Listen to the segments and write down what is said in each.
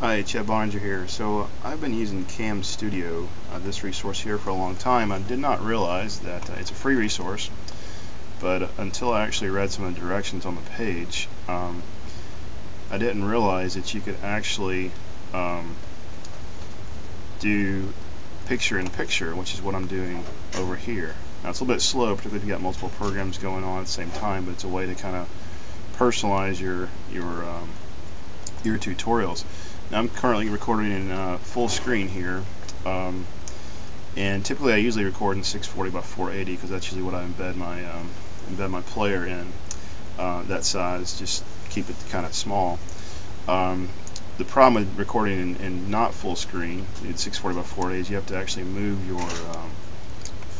Hi, Chad Boeninger here. So I've been using CamStudio, this resource here, for a long time. I did not realize that it's a free resource, but until I actually read some of the directions on the page, I didn't realize that you could actually do picture-in-picture, which is what I'm doing over here. Now, it's a little bit slow, particularly if you've got multiple programs going on at the same time, but it's a way to kind of personalize your tutorials. Now, I'm currently recording in full screen here, and typically I usually record in 640 by 480 because that's usually what I embed my player in. That size, just keep it kind of small. The problem with recording in not full screen, in 640 by 480, is you have to actually move your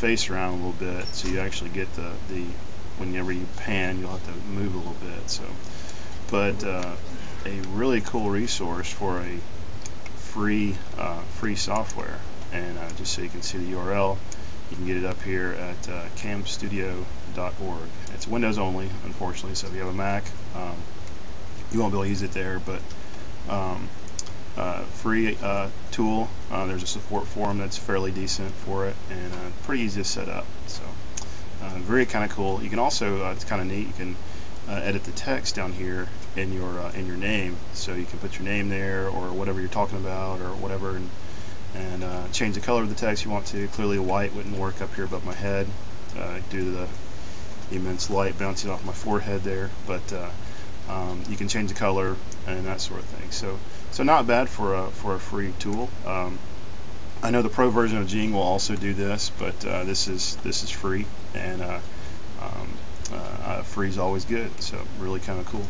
face around a little bit, so you actually get the whenever you pan, you'll have to move a little bit. So, but a really cool resource for a free free software, and just so you can see the URL, you can get it up here at camstudio.org. It's Windows only, unfortunately, so if you have a Mac, you won't be able to use it there, but free tool. There's a support forum that's fairly decent for it, and pretty easy to set up. So very kind of cool. You can also, it's kind of neat, you can edit the text down here in your name, so you can put your name there or whatever you're talking about or whatever, and change the color of the text you want to. Clearly white wouldn't work up here above my head due to the immense light bouncing off my forehead there, but you can change the color and that sort of thing. So not bad for a free tool. I know the pro version of Jing will also do this, but this is free, and free is always good. So really kind of cool.